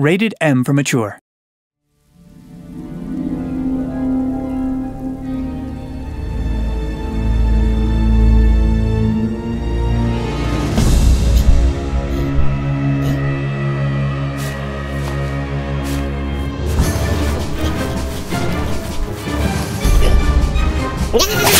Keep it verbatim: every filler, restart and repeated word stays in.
Rated M for mature. What?